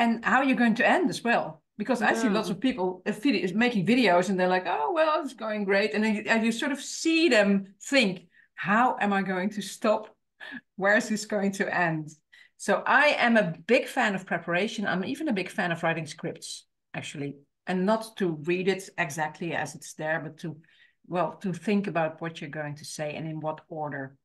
and how you're going to end as well. Because I see lots of people making videos and they're like, oh, well, it's going great. And then you sort of see them think, how am I going to stop? Where is this going to end? So I am a big fan of preparation. I'm even a big fan of writing scripts, actually, and not to read it exactly as it's there, but to think about what you're going to say and in what order.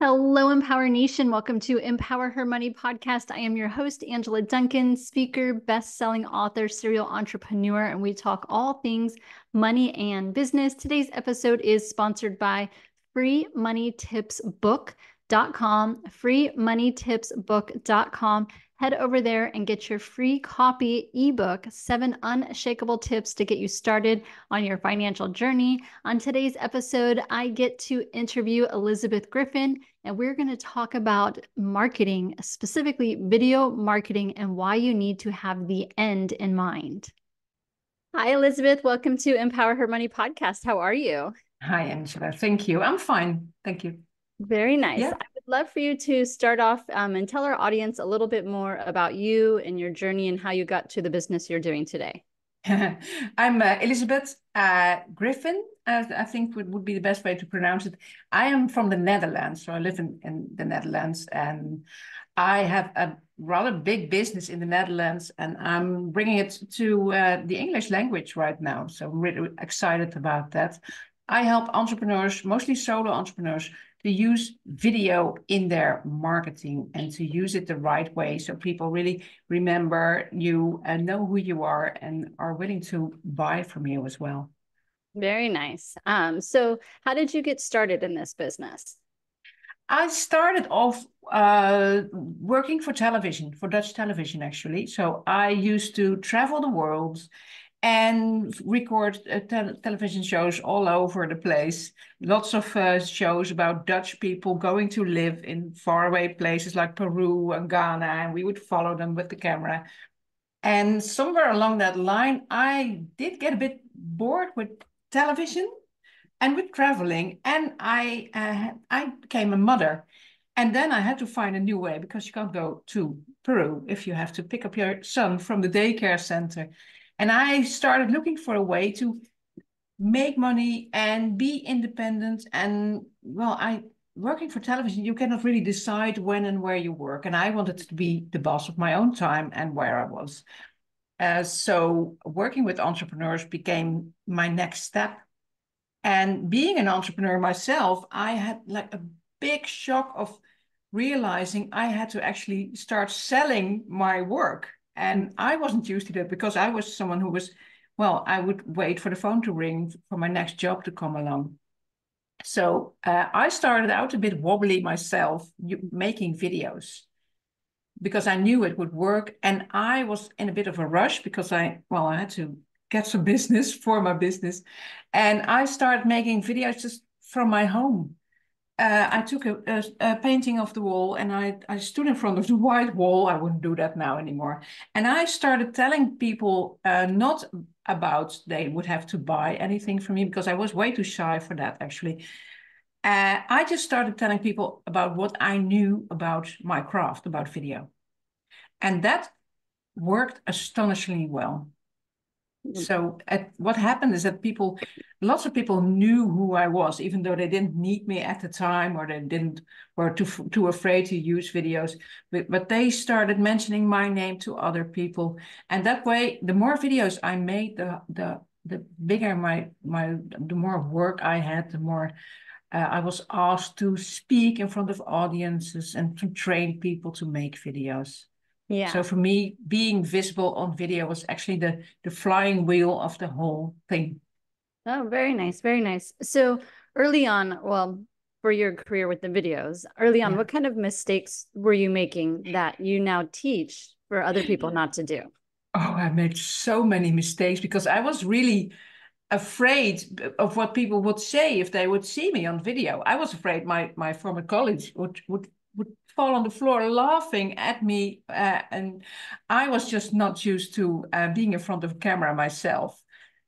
Hello, Empower Nation. Welcome to Empower Her Money Podcast. I am your host, Angela Duncan, speaker, best-selling author, serial entrepreneur, and we talk all things money and business. Today's episode is sponsored by freemoneytipsbook.com, freemoneytipsbook.com. Head over there and get your free copy ebook, 7 Unshakable Tips to Get You Started on Your Financial Journey. On today's episode, I get to interview Elisabeth Griffioen, and we're going to talk about marketing, specifically video marketing, and why you need to have the end in mind. Hi, Elisabeth. Welcome to Empower Her Money Podcast. How are you? Hi, Angela. Thank you. I'm fine. Thank you. Very nice. Yeah. I would love for you to start off and tell our audience a little bit more about you and your journey and how you got to the business you're doing today. I'm Elisabeth Griffioen, I think would be the best way to pronounce it. I am from the Netherlands, so I live in the Netherlands, and I have a rather big business in the Netherlands, and I'm bringing it to the English language right now, so I'm really excited about that. I help entrepreneurs, mostly solo entrepreneurs, to use video in their marketing and to use it the right way so people really remember you and know who you are and are willing to buy from you as well. Very nice. So how did you get started in this business? I started off working for television, for Dutch television, actually. So I used to travel the world and record television shows all over the place. Lots of shows about Dutch people going to live in faraway places like Peru and Ghana, and we would follow them with the camera. And somewhere along that line, I did get a bit bored with television and with traveling, and I became a mother. And then I had to find a new way, because you can't go to Peru if you have to pick up your son from the daycare center. And I started looking for a way to make money and be independent. And well, working for television, you cannot really decide when and where you work. And I wanted to be the boss of my own time and where I was. So working with entrepreneurs became my next step. And being an entrepreneur myself, I had like a big shock of realizing I had to actually start selling my work. And I wasn't used to that, because I was someone who was, well, I would wait for the phone to ring for my next job to come along. So I started out a bit wobbly myself, making videos, because I knew it would work. And I was in a bit of a rush because I had to get some business for my business. And I started making videos just from my home. I took a painting of the wall, and I stood in front of the white wall. I wouldn't do that now anymore. And I started telling people not about they would have to buy anything from me, because I was way too shy for that, actually. I just started telling people about what I knew about my craft, about video. And that worked astonishingly well. So what happened is that lots of people knew who I was, even though they didn't need me at the time, or they were too afraid to use videos. But they started mentioning my name to other people, and that way, the more videos I made, the bigger the more work I had, the more I was asked to speak in front of audiences and to train people to make videos. Yeah. So for me, being visible on video was actually the flying wheel of the whole thing. Oh, very nice. Very nice. So early on, for your career with the videos, what kind of mistakes were you making that you now teach for other people not to do? Oh, I made so many mistakes, because I was really afraid of what people would say if they would see me on video. I was afraid my former colleagues would fall on the floor laughing at me. And I was just not used to being in front of a camera myself.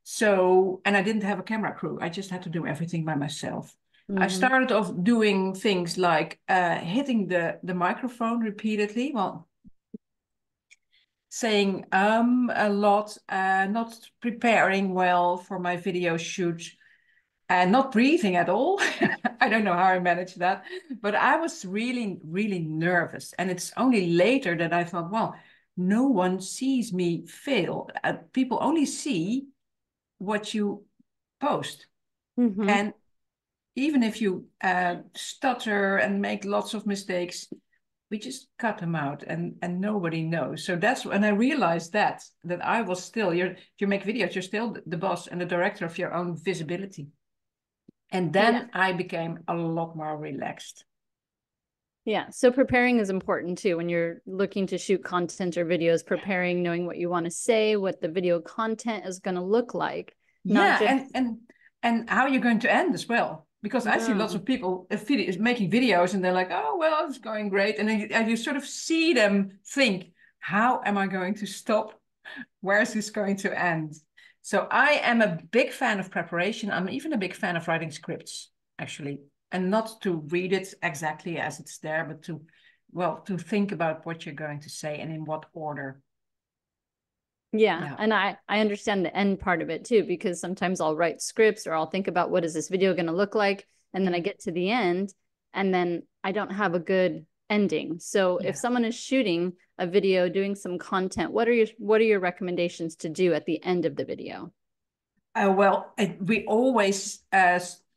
So, and I didn't have a camera crew. I just had to do everything by myself. Mm-hmm. I started off doing things like hitting the microphone repeatedly, well, saying a lot, not preparing well for my video shoot, and not breathing at all. I don't know how I managed that, but I was really, really nervous. And it's only later that I thought, well, no one sees me fail. People only see what you post. Mm-hmm. And even if you stutter and make lots of mistakes, we just cut them out and nobody knows. So that's when I realized that I was still, you make videos, you're still the boss and the director of your own visibility. And then I became a lot more relaxed. Yeah. So preparing is important too. When you're looking to shoot content or videos, preparing, knowing what you want to say, what the video content is going to look like. Not and how you're going to end as well. Because I see lots of people making videos and they're like, oh, well, it's going great. And then you sort of see them think, how am I going to stop? Where is this going to end? So I am a big fan of preparation. I'm even a big fan of writing scripts, actually. And not to read it exactly as it's there, but to think about what you're going to say and in what order. Yeah. And I understand the end part of it too, because sometimes I'll write scripts or I'll think about what is this video going to look like? And then I get to the end and then I don't have a good ending. So if someone is shooting a video, doing some content, what are your recommendations to do at the end of the video? We always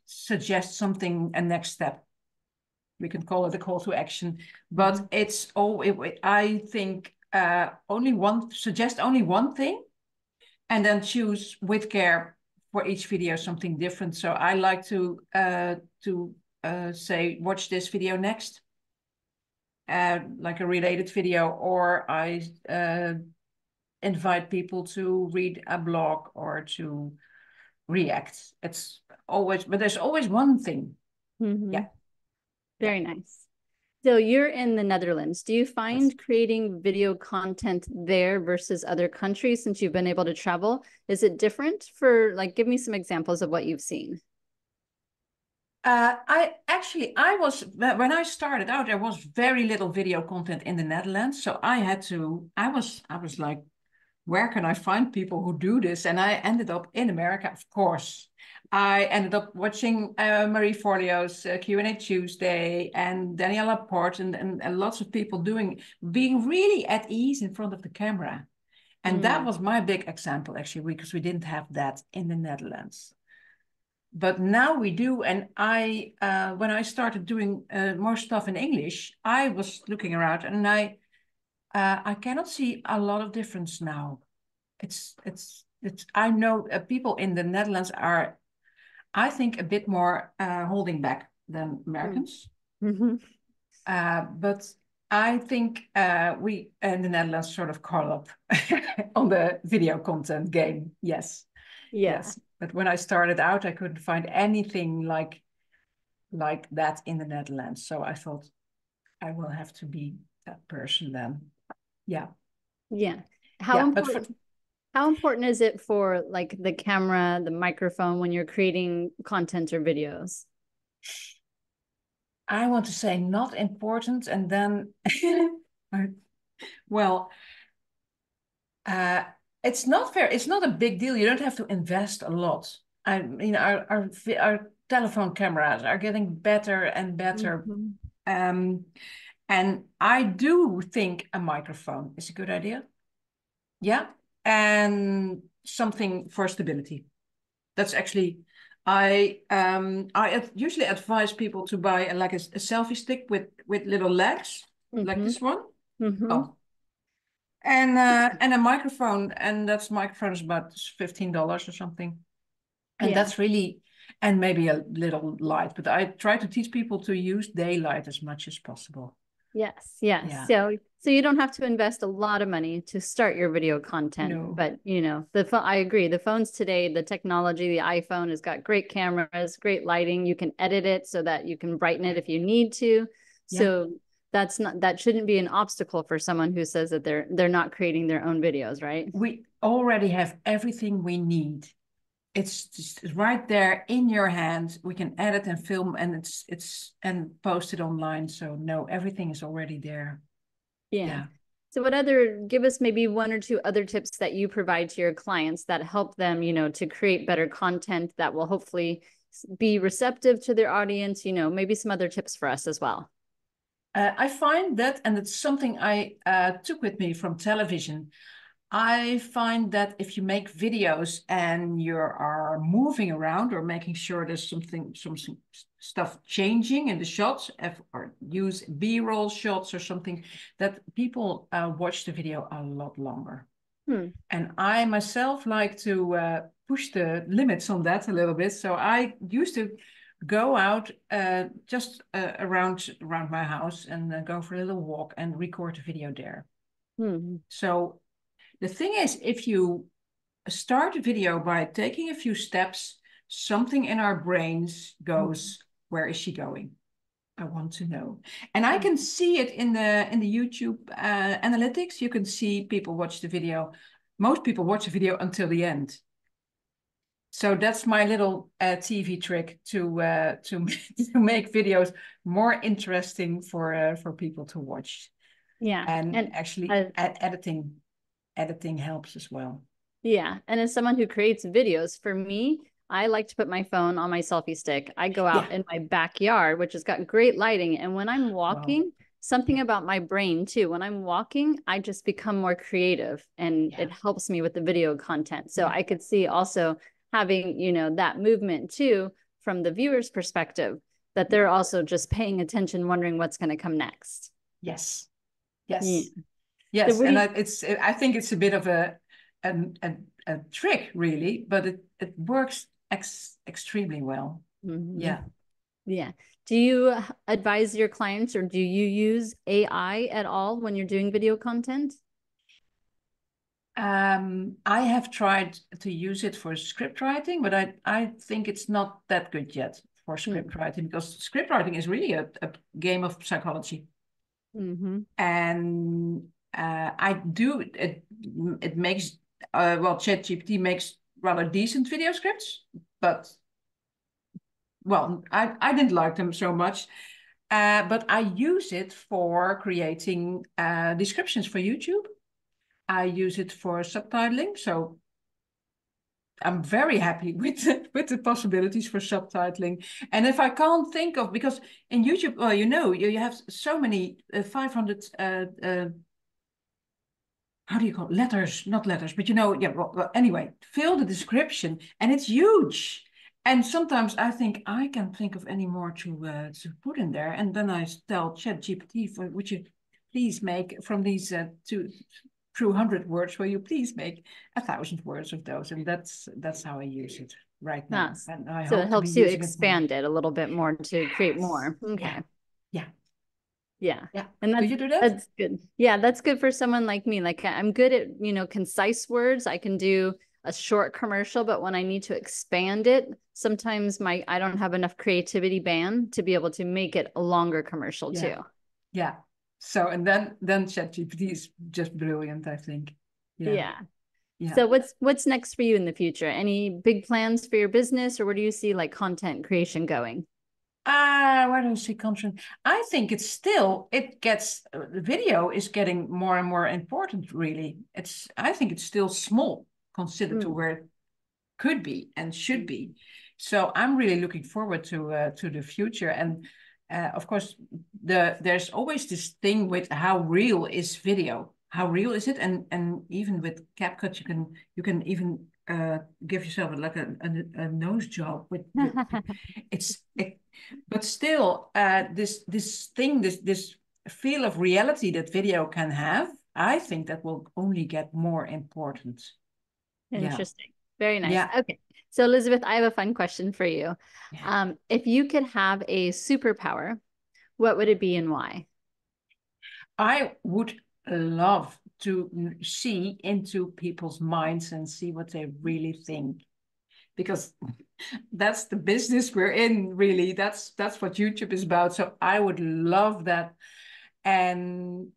suggest something, a next step. We can call it a call to action, but it's I think, suggest only one thing and then choose with care for each video something different. So I like to say, watch this video next, like a related video, or I invite people to read a blog or to react. It's always, but there's always one thing. Mm-hmm. Yeah. Very nice. So you're in the Netherlands. Do you find creating video content there versus other countries, since you've been able to travel, is it different for, like, give me some examples of what you've seen? When I started out, there was very little video content in the Netherlands. So I was like, where can I find people who do this? And I ended up in America, of course. I ended up watching Marie Forleo's Q&A Tuesday and Daniela Port and lots of people being really at ease in front of the camera. And that was my big example, actually, because we didn't have that in the Netherlands. But now we do. And when I started doing more stuff in English, I was looking around and I cannot see a lot of difference now. I know people in the Netherlands are, I think, a bit more holding back than Americans. Mm-hmm. But I think we in the Netherlands sort of call up on the video content game. Yes. Yeah. Yes. But when I started out, I couldn't find anything like that in the Netherlands. So I thought I will have to be that person then. Yeah. Yeah. How important is it for, like, the camera, the microphone, when you're creating content or videos? I want to say not important. And then, it's not fair. It's not a big deal. You don't have to invest a lot. I mean, our telephone cameras are getting better and better. Mm-hmm. And I do think a microphone is a good idea. Yeah. And something for stability. That's actually, I usually advise people to buy a selfie stick with little legs, mm-hmm. like this one. Mm-hmm. Oh. And a microphone, and that microphone is about $15 or something. And that's really, and maybe a little light, but I try to teach people to use daylight as much as possible. Yes. Yes. Yeah. So you don't have to invest a lot of money to start your video content, but you know, I agree. The phones today, the technology, the iPhone has got great cameras, great lighting. You can edit it so that you can brighten it if you need to. Yeah. So that shouldn't be an obstacle for someone who says that they're not creating their own videos, right? We already have everything we need. It's just right there in your hands. We can edit and film and it's and post it online. So no, everything is already there. Yeah. So give us maybe one or two other tips that you provide to your clients that help them, you know, to create better content that will hopefully be receptive to their audience, you know, maybe some other tips for us as well. I find that, and it's something I took with me from television. I find that if you make videos and you are moving around or making sure there's some stuff changing in the shots, or use B-roll shots or something, that people watch the video a lot longer. And I myself like to push the limits on that a little bit. So I used to go out just around my house and go for a little walk and record a video there. So the thing is, if you start a video by taking a few steps, something in our brains goes, where is she going? I want to know. And I can see it in the YouTube analytics. You can see people watch the video. Most people watch the video until the end. So that's my little TV trick to make videos more interesting for people to watch. Yeah, and actually editing helps as well. Yeah, and as someone who creates videos, for me, I like to put my phone on my selfie stick. I go out in my backyard, which has got great lighting, and when I'm walking. Wow. Something about my brain too. When I'm walking, I just become more creative, and it helps me with the video content. So I could see also having, you know, that movement too, from the viewer's perspective, that they're also just paying attention, wondering what's going to come next. Yes. Yes. Yeah. Yes. So I think it's a bit of a trick really, but it works extremely well. Mm-hmm. Yeah. Yeah. Do you advise your clients, or do you use AI at all when you're doing video content? I have tried to use it for script writing, but I think it's not that good yet for script writing, because script writing is really a game of psychology. And it makes, ChatGPT makes rather decent video scripts, but I didn't like them so much. But I use it for creating descriptions for YouTube. I use it for subtitling, so I'm very happy with the possibilities for subtitling. And if I can't think of, because in YouTube, well, you know, you have so many 500, how do you call it? Letters, not letters, but you know, anyway, fill the description, and it's huge. And sometimes I think I can't think of any more to put in there. And then I tell ChatGPT, would you please make from these 200 words, will you please make 1,000 words of those? And that's how I use it right now. Yes. And I so it helps you expand it a little bit more to create more. Okay. Yeah. And that's, do you do that? That's good. Yeah, that's good for someone like me. Like, I'm good at, you know, concise words. I can do a short commercial, but when I need to expand it, sometimes I don't have enough creativity band to be able to make it a longer commercial too. Yeah. So, and then ChatGPT is just brilliant, I think. Yeah. So what's next for you in the future? Any big plans for your business, or where do you see like content creation going? Where do I see content? I think it's still, the video is getting more and more important, really. I think it's still small considered to where it could be and should be. So I'm really looking forward to the future. And of course, there's always this thing with how real is video? How real is it? And even with CapCut, you can even give yourself like a nose job with But still, this feel of reality that video can have, I think that will only get more important. Interesting. Very nice. Yeah. Okay. So Elisabeth, I have a fun question for you. If you could have a superpower, what would it be and why? I would love to see into people's minds and see what they really think. Because that's the business we're in, really. That's what YouTube is about. So I would love that. And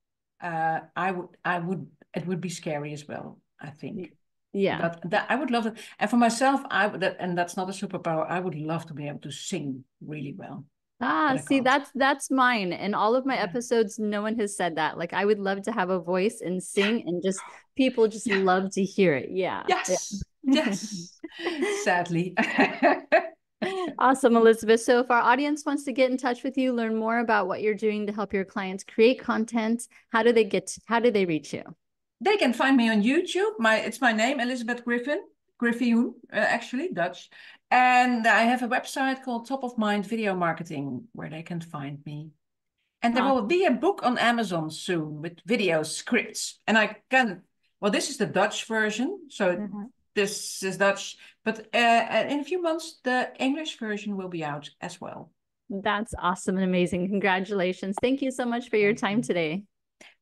it would be scary as well, I think. Yeah. But that, I would love it. And for myself, and that's not a superpower, I would love to be able to sing really well. Ah, see, that's mine. In all of my episodes, no one has said that. Like, I would love to have a voice and sing, and just people just love to hear it. Yeah. Yes. Yeah. Yes. Sadly. Awesome, Elisabeth. So if our audience wants to get in touch with you, learn more about what you're doing to help your clients create content, how do they reach you? They can find me on YouTube. It's my name, Elisabeth Griffioen, actually Dutch. And I have a website called Top of Mind Video Marketing, where they can find me. And there will be a book on Amazon soon with video scripts. And this is the Dutch version. So this is Dutch, but in a few months, the English version will be out as well. That's awesome and amazing. Congratulations. Thank you so much for your time today.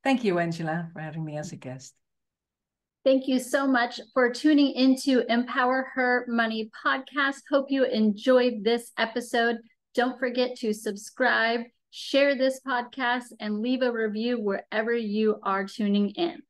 Thank you, Angela, for having me as a guest. Thank you so much for tuning into Empower Her Money Podcast. Hope you enjoyed this episode. Don't forget to subscribe, share this podcast, and leave a review wherever you are tuning in.